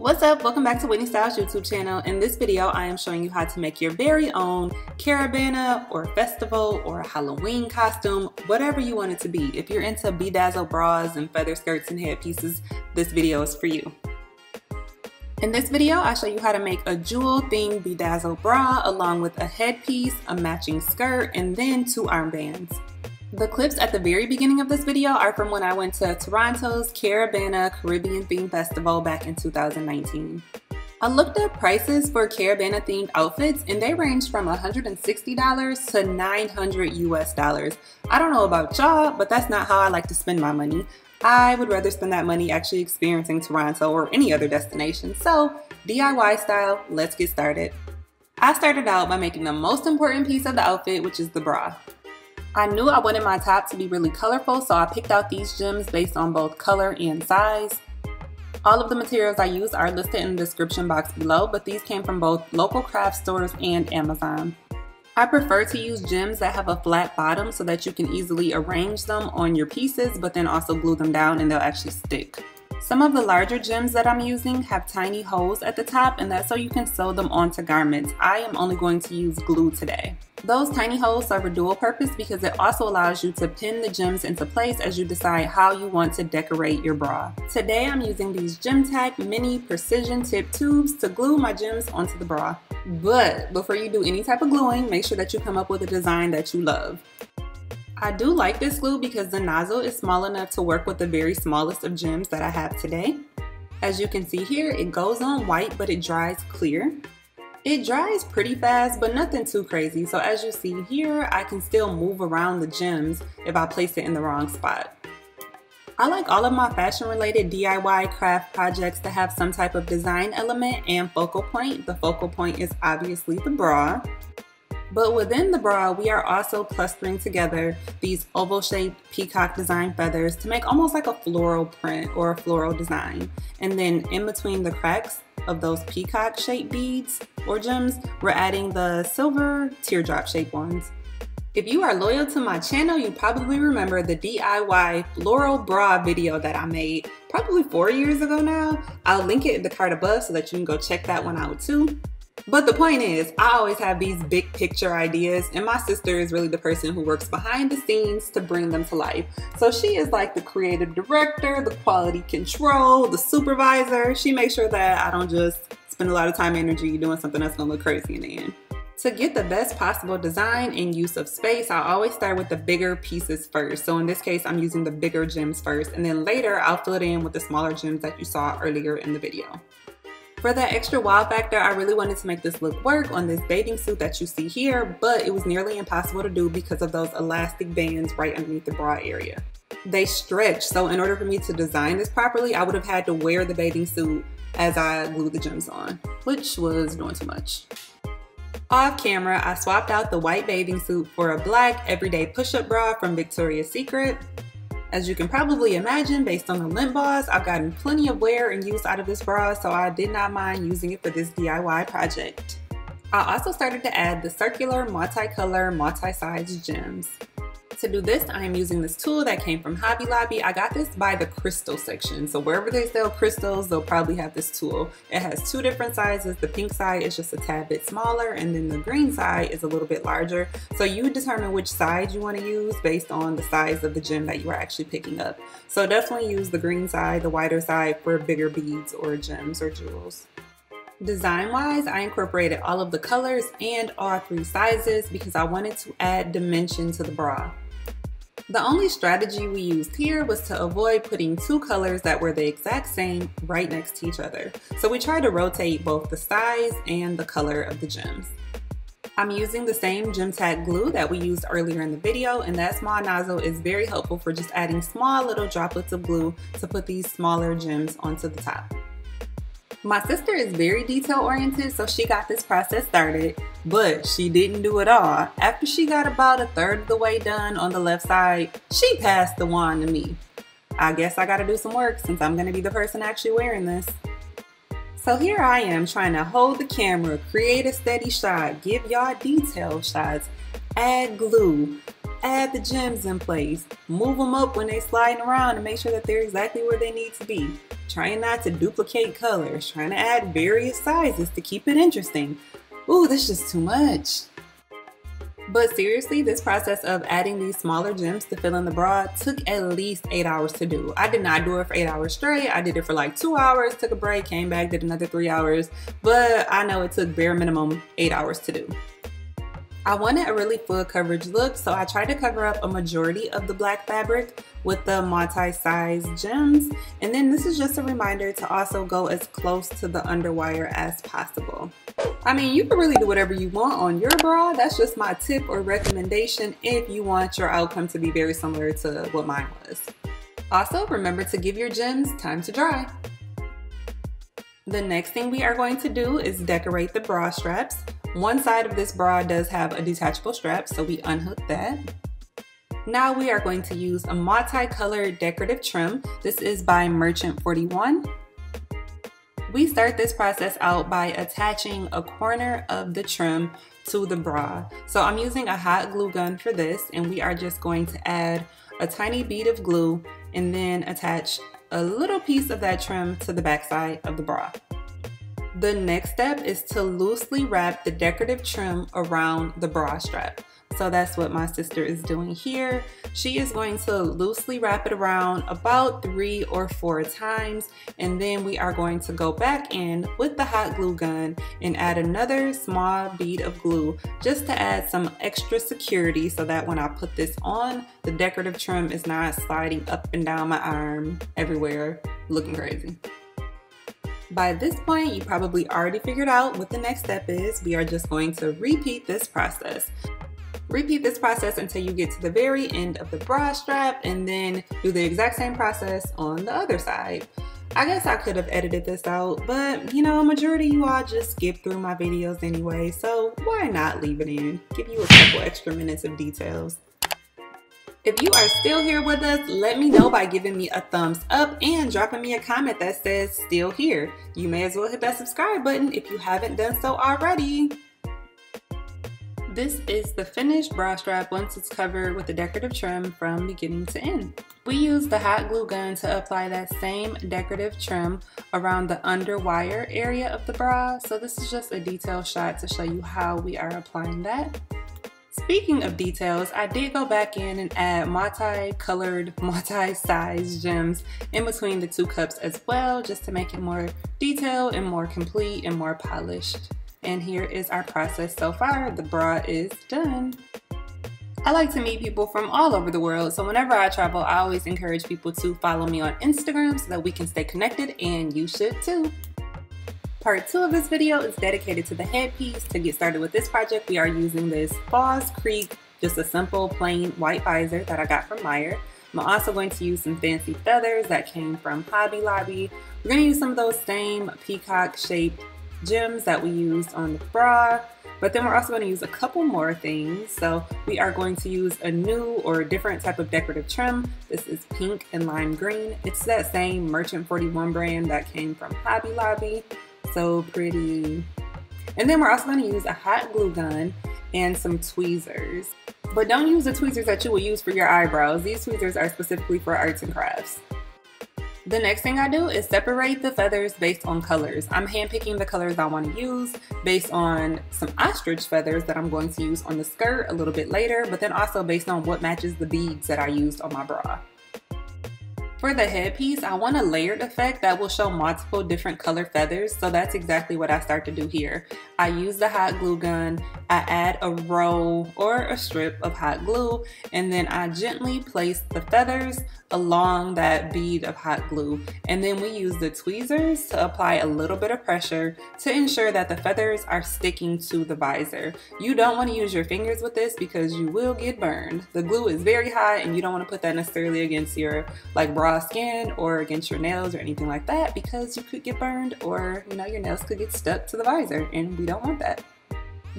What's up? Welcome back to Whitney Stylez YouTube channel. In this video, I am showing you how to make your very own Caribana or festival or Halloween costume, whatever you want it to be. If you're into bedazzle bras and feather skirts and headpieces, this video is for you. In this video, I'll show you how to make a jewel themed bedazzle bra along with a headpiece, a matching skirt, and then 2 armbands. The clips at the very beginning of this video are from when I went to Toronto's Caribana Caribbean Theme Festival back in 2019. I looked up prices for Caribana themed outfits and they range from $160 to $900 US. I don't know about y'all, but that's not how I like to spend my money. I would rather spend that money actually experiencing Toronto or any other destination. So DIY style, let's get started. I started out by making the most important piece of the outfit, which is the bra. I knew I wanted my top to be really colorful, so I picked out these gems based on both color and size. All of the materials I used are listed in the description box below, but these came from both local craft stores and Amazon. I prefer to use gems that have a flat bottom so that you can easily arrange them on your pieces, but then also glue them down and they'll actually stick. Some of the larger gems that I'm using have tiny holes at the top, and that's so you can sew them onto garments. I am only going to use glue today. Those tiny holes serve a dual purpose because it also allows you to pin the gems into place as you decide how you want to decorate your bra. Today I'm using these GemTac mini precision tip tubes to glue my gems onto the bra. But before you do any type of gluing, make sure that you come up with a design that you love. I do like this glue because the nozzle is small enough to work with the very smallest of gems that I have today. As you can see here, it goes on white, but it dries clear. It dries pretty fast, but nothing too crazy. So as you see here, I can still move around the gems if I place it in the wrong spot. I like all of my fashion related DIY craft projects to have some type of design element and focal point. The focal point is obviously the bra. But within the bra, we are also clustering together these oval-shaped peacock design feathers to make almost like a floral print or a floral design. And then in between the cracks of those peacock-shaped beads or gems, we're adding the silver teardrop-shaped ones. If you are loyal to my channel, you probably remember the DIY floral bra video that I made probably 4 years ago now. I'll link it in the card above so that you can go check that one out too. But the point is, I always have these big picture ideas, and my sister is really the person who works behind the scenes to bring them to life. So she is like the creative director, the quality control, the supervisor. She makes sure that I don't just spend a lot of time and energy doing something that's gonna look crazy in the end. To get the best possible design and use of space, I always start with the bigger pieces first. So in this case, I'm using the bigger gems first, and then later I'll fill it in with the smaller gems that you saw earlier in the video. For that extra wow factor, I really wanted to make this look work on this bathing suit that you see here, but it was nearly impossible to do because of those elastic bands right underneath the bra area. They stretch, so in order for me to design this properly, I would have had to wear the bathing suit as I glued the gems on, which was doing too much. Off camera, I swapped out the white bathing suit for a black everyday push-up bra from Victoria's Secret. As you can probably imagine, based on the lint balls, I've gotten plenty of wear and use out of this bra, so I did not mind using it for this DIY project. I also started to add the circular, multicolor, multi-sized gems. To do this, I am using this tool that came from Hobby Lobby. I got this by the crystal section, so wherever they sell crystals, they'll probably have this tool. It has 2 different sizes. The pink side is just a tad bit smaller, and then the green side is a little bit larger. So you determine which side you want to use based on the size of the gem that you are actually picking up. So definitely use the green side, the wider side, for bigger beads or gems or jewels. Design-wise, I incorporated all of the colors and all 3 sizes because I wanted to add dimension to the bra. The only strategy we used here was to avoid putting 2 colors that were the exact same right next to each other. So we tried to rotate both the size and the color of the gems. I'm using the same GemTac glue that we used earlier in the video, and that small nozzle is very helpful for just adding small little droplets of glue to put these smaller gems onto the top. My sister is very detail oriented, so she got this process started, but she didn't do it all. After she got about 1/3 of the way done on the left side, she passed the wand to me. I guess I gotta do some work since I'm gonna be the person actually wearing this. So here I am trying to hold the camera, create a steady shot, give y'all detail shots, add glue, add the gems in place, move them up when they sliding around and make sure that they're exactly where they need to be. trying not to duplicate colors, trying to add various sizes to keep it interesting. Ooh, this is just too much. But seriously, this process of adding these smaller gems to fill in the bra took at least 8 hours to do. I did not do it for 8 hours straight. I did it for like 2 hours, took a break, came back, did another 3 hours. But I know it took bare minimum 8 hours to do. I wanted a really full coverage look, so I tried to cover up a majority of the black fabric with the multi-size gems. And then this is just a reminder to also go as close to the underwire as possible. I mean, you can really do whatever you want on your bra. That's just my tip or recommendation if you want your outcome to be very similar to what mine was. Also, remember to give your gems time to dry. The next thing we are going to do is decorate the bra straps. One side of this bra does have a detachable strap, so we unhook that. Now we are going to use a multi-colored decorative trim. This is by Merchant 41. We start this process out by attaching a corner of the trim to the bra. So I'm using a hot glue gun for this, and we are just going to add a tiny bead of glue and then attach a little piece of that trim to the backside of the bra. The next step is to loosely wrap the decorative trim around the bra strap. So that's what my sister is doing here. She is going to loosely wrap it around about 3 or 4 times, and then we are going to go back in with the hot glue gun and add another small bead of glue just to add some extra security so that when I put this on, the decorative trim is not sliding up and down my arm everywhere looking crazy. By this point, you probably already figured out what the next step is. We are just going to repeat this process. Repeat this process until you get to the very end of the bra strap, and then do the exact same process on the other side. I guess I could have edited this out, but you know, majority of you all just skip through my videos anyway, so why not leave it in? Give you a couple extra minutes of details. If you are still here with us, let me know by giving me a thumbs up and dropping me a comment that says still here. You may as well hit that subscribe button if you haven't done so already. This is the finished bra strap once it's covered with the decorative trim from beginning to end. We used the hot glue gun to apply that same decorative trim around the underwire area of the bra. So this is just a detail shot to show you how we are applying that. Speaking of details, I did go back in and add multi-colored, multi-size gems in between the two cups as well, just to make it more detailed and more complete and more polished. And here is our process so far. The bra is done. I like to meet people from all over the world, so whenever I travel, I always encourage people to follow me on Instagram so that we can stay connected, and you should too. Part 2 of this video is dedicated to the headpiece. To get started with this project, we are using this Falls Creek, just a simple plain white visor that I got from Meijer. I'm also going to use some fancy feathers that came from Hobby Lobby. We're going to use some of those same peacock shaped gems that we used on the bra, but then we're also going to use a couple more things. So we are going to use a new or a different type of decorative trim. This is pink and lime green. It's that same Merchant 41 brand that came from Hobby Lobby. So pretty. And then we're also going to use a hot glue gun and some tweezers, but don't use the tweezers that you will use for your eyebrows. These tweezers are specifically for arts and crafts. The next thing I do is separate the feathers based on colors. I'm handpicking the colors I want to use based on some ostrich feathers that I'm going to use on the skirt a little bit later, but then also based on what matches the beads that I used on my bra. For the headpiece, I want a layered effect that will show multiple different color feathers, so that's exactly what I start to do here. I use the hot glue gun, I add a roll or a strip of hot glue, and then I gently place the feathers along that bead of hot glue. And then we use the tweezers to apply a little bit of pressure to ensure that the feathers are sticking to the visor. You don't want to use your fingers with this because you will get burned. The glue is very hot and you don't want to put that necessarily against your like bra skin or against your nails or anything like that, because you could get burned, or you know, your nails could get stuck to the visor, and we don't want that.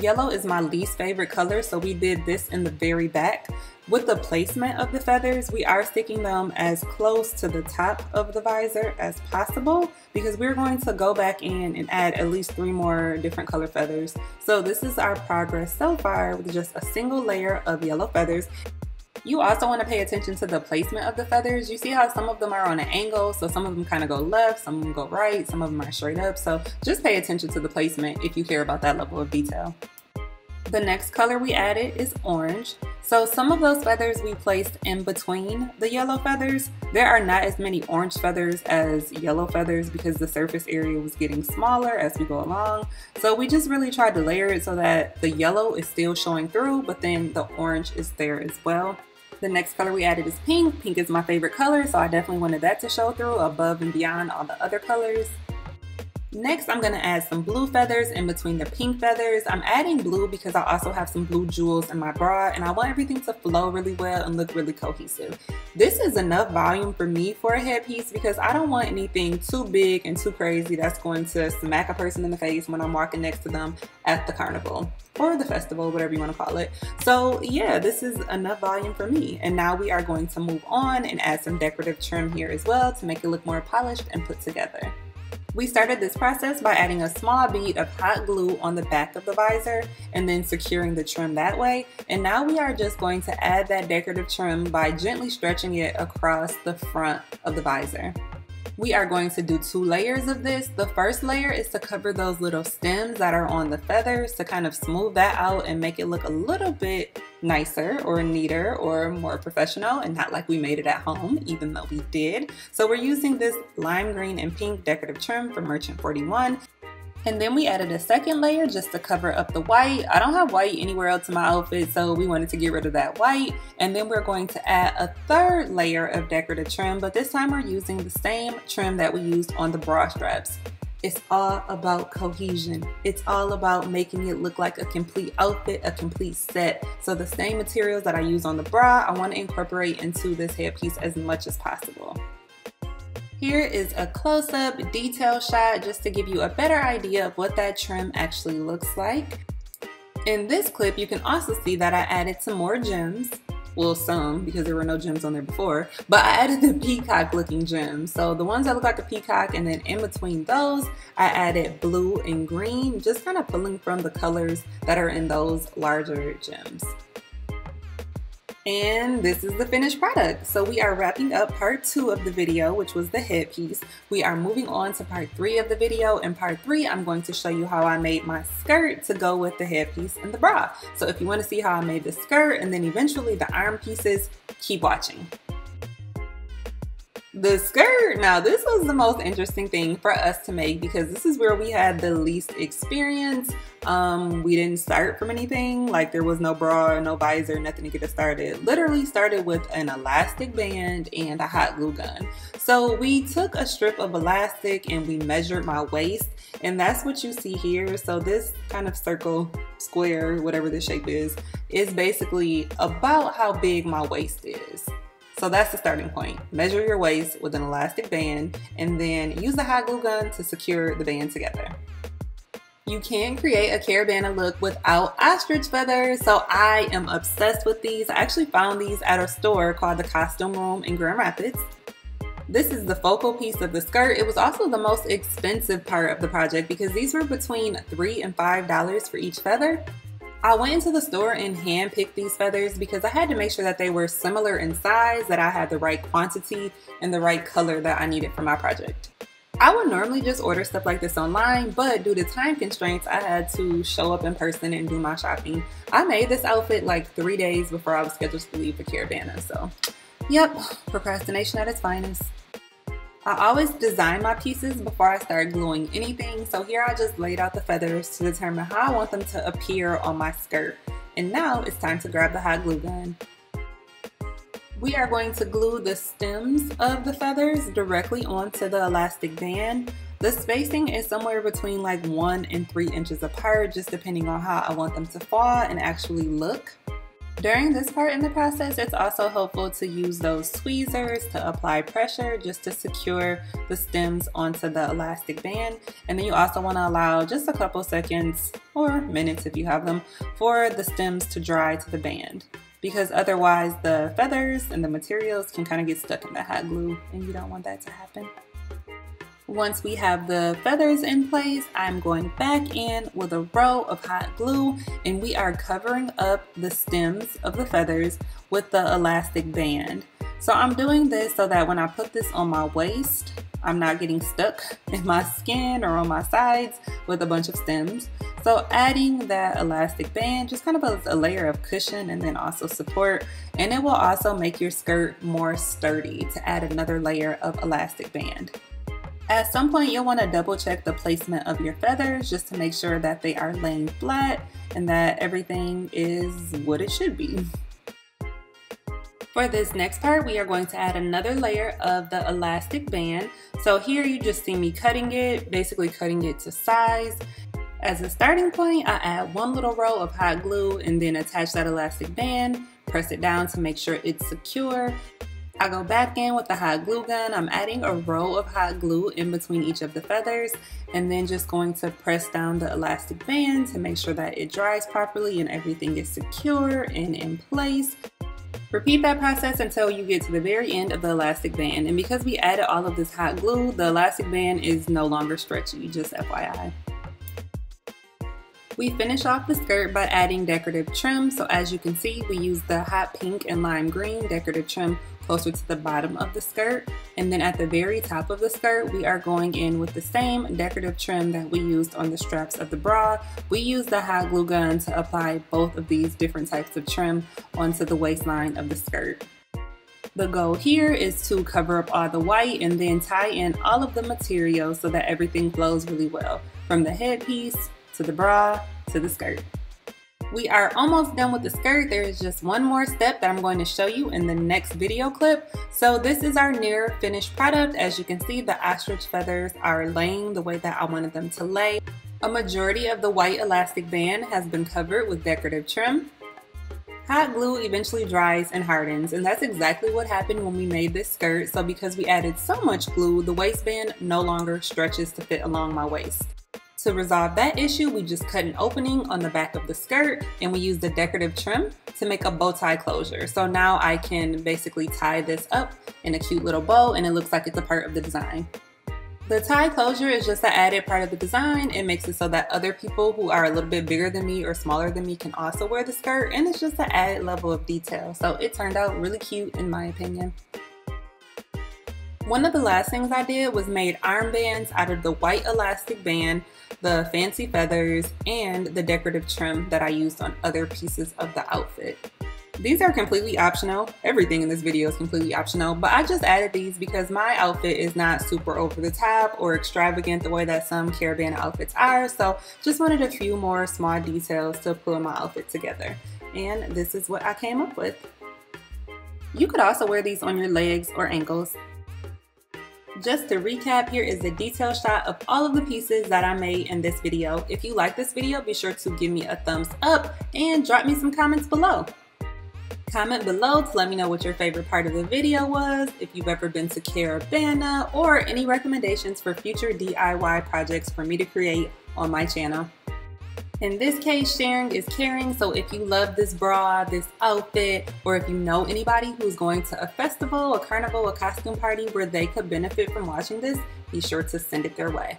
Yellow is my least favorite color, so we did this in the very back. With the placement of the feathers, we are sticking them as close to the top of the visor as possible, because we're going to go back in and add at least 3 more different color feathers. So this is our progress so far with just a single layer of yellow feathers. You also want to pay attention to the placement of the feathers. You see how some of them are on an angle, so some of them kind of go left, some of them go right, some of them are straight up. So just pay attention to the placement if you care about that level of detail. The next color we added is orange. So some of those feathers we placed in between the yellow feathers. There are not as many orange feathers as yellow feathers because the surface area was getting smaller as we go along. So we just really tried to layer it so that the yellow is still showing through, but then the orange is there as well. The next color we added is pink. Pink is my favorite color, so I definitely wanted that to show through above and beyond all the other colors. Next, I'm going to add some blue feathers in between the pink feathers. I'm adding blue because I also have some blue jewels in my bra and I want everything to flow really well and look really cohesive. This is enough volume for me for a headpiece because I don't want anything too big and too crazy that's going to smack a person in the face when I'm walking next to them at the carnival or the festival, whatever you want to call it. So yeah, this is enough volume for me. And now we are going to move on and add some decorative trim here as well to make it look more polished and put together. We started this process by adding a small bead of hot glue on the back of the visor and then securing the trim that way. And now we are just going to add that decorative trim by gently stretching it across the front of the visor. We are going to do two layers of this. The first layer is to cover those little stems that are on the feathers to kind of smooth that out and make it look a little bit nicer or neater or more professional and not like we made it at home, even though we did. So we're using this lime green and pink decorative trim from Merchant 41. And then we added a second layer just to cover up the white. I don't have white anywhere else in my outfit, so we wanted to get rid of that white. And then we're going to add a third layer of decorative trim, but this time we're using the same trim that we used on the bra straps. It's all about cohesion. It's all about making it look like a complete outfit, a complete set. So the same materials that I use on the bra, I want to incorporate into this headpiece as much as possible. Here is a close-up detail shot just to give you a better idea of what that trim actually looks like. In this clip, you can also see that I added some more gems. Well, some, because there were no gems on there before, but I added the peacock looking gems. So the ones that look like a peacock, and then in between those, I added blue and green, just kind of pulling from the colors that are in those larger gems. And this is the finished product. So we are wrapping up part two of the video, which was the headpiece. We are moving on to part three of the video. In part three, I'm going to show you how I made my skirt to go with the headpiece and the bra. So if you want to see how I made the skirt and then eventually the arm pieces, keep watching. The skirt, now this was the most interesting thing for us to make because this is where we had the least experience. We didn't start from anything, like there was no bra, no visor, nothing to get us started. Literally started with an elastic band and a hot glue gun. So we took a strip of elastic and we measured my waist, and that's what you see here. So this kind of circle, square, whatever the shape is basically about how big my waist is. So that's the starting point. Measure your waist with an elastic band and then use the hot glue gun to secure the band together. You can create a Caribana look without ostrich feathers, so I am obsessed with these. I actually found these at a store called the Costume Room in Grand Rapids. This is the focal piece of the skirt. It was also the most expensive part of the project because these were between $3 and $5 for each feather. I went into the store and handpicked these feathers because I had to make sure that they were similar in size, that I had the right quantity and the right color that I needed for my project. I would normally just order stuff like this online, but due to time constraints, I had to show up in person and do my shopping. I made this outfit like 3 days before I was scheduled to leave for Caribana, so yep, procrastination at its finest. I always design my pieces before I start gluing anything, so here I just laid out the feathers to determine how I want them to appear on my skirt. And now it's time to grab the hot glue gun. We are going to glue the stems of the feathers directly onto the elastic band. The spacing is somewhere between like 1 and 3 inches apart, just depending on how I want them to fall and actually look. During this part in the process, it's also helpful to use those tweezers to apply pressure just to secure the stems onto the elastic band. And then you also want to allow just a couple seconds or minutes if you have them for the stems to dry to the band, because otherwise the feathers and the materials can kind of get stuck in the hot glue and you don't want that to happen. Once we have the feathers in place, I'm going back in with a row of hot glue, and we are covering up the stems of the feathers with the elastic band. So I'm doing this so that when I put this on my waist, I'm not getting stuck in my skin or on my sides with a bunch of stems. So adding that elastic band just kind of adds a layer of cushion and then also support, and it will also make your skirt more sturdy to add another layer of elastic band. At some point you'll want to double check the placement of your feathers just to make sure that they are laying flat and that everything is what it should be. For this next part, we are going to add another layer of the elastic band. So here you just see me cutting it, basically cutting it to size. As a starting point, I add one little row of hot glue and then attach that elastic band, press it down to make sure it's secure. I go back in with the hot glue gun. I'm adding a row of hot glue in between each of the feathers and then just going to press down the elastic band to make sure that it dries properly and everything is secure and in place. Repeat that process until you get to the very end of the elastic band, and because we added all of this hot glue, the elastic band is no longer stretchy, just FYI. We finish off the skirt by adding decorative trim, so as you can see we use the hot pink and lime green decorative trim closer to the bottom of the skirt, and then at the very top of the skirt we are going in with the same decorative trim that we used on the straps of the bra. We use the hot glue gun to apply both of these different types of trim onto the waistline of the skirt. The goal here is to cover up all the white and then tie in all of the material so that everything flows really well, from the headpiece to the bra to the skirt. We are almost done with the skirt. There is just one more step that I'm going to show you in the next video clip. So this is our near finished product. As you can see, the ostrich feathers are laying the way that I wanted them to lay. A majority of the white elastic band has been covered with decorative trim. Hot glue eventually dries and hardens, and that's exactly what happened when we made this skirt. So because we added so much glue, the waistband no longer stretches to fit along my waist. To resolve that issue, we just cut an opening on the back of the skirt and we use the decorative trim to make a bow tie closure. So now I can basically tie this up in a cute little bow and it looks like it's a part of the design. The tie closure is just an added part of the design. It makes it so that other people who are a little bit bigger than me or smaller than me can also wear the skirt, and it's just an added level of detail. So it turned out really cute in my opinion. One of the last things I did was made armbands out of the white elastic band, the fancy feathers, and the decorative trim that I used on other pieces of the outfit. These are completely optional. Everything in this video is completely optional, but I just added these because my outfit is not super over the top or extravagant the way that some Caribana outfits are, so just wanted a few more small details to pull my outfit together. And this is what I came up with. You could also wear these on your legs or ankles. Just to recap, here is a detailed shot of all of the pieces that I made in this video. If you like this video, be sure to give me a thumbs up and drop me some comments below. Comment below to let me know what your favorite part of the video was, if you've ever been to Caribana, or any recommendations for future DIY projects for me to create on my channel. In this case, sharing is caring, so if you love this bra, this outfit, or if you know anybody who's going to a festival, a carnival, a costume party where they could benefit from watching this, be sure to send it their way.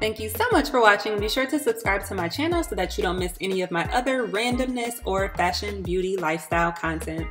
Thank you so much for watching. Be sure to subscribe to my channel so that you don't miss any of my other randomness or fashion, beauty, lifestyle content.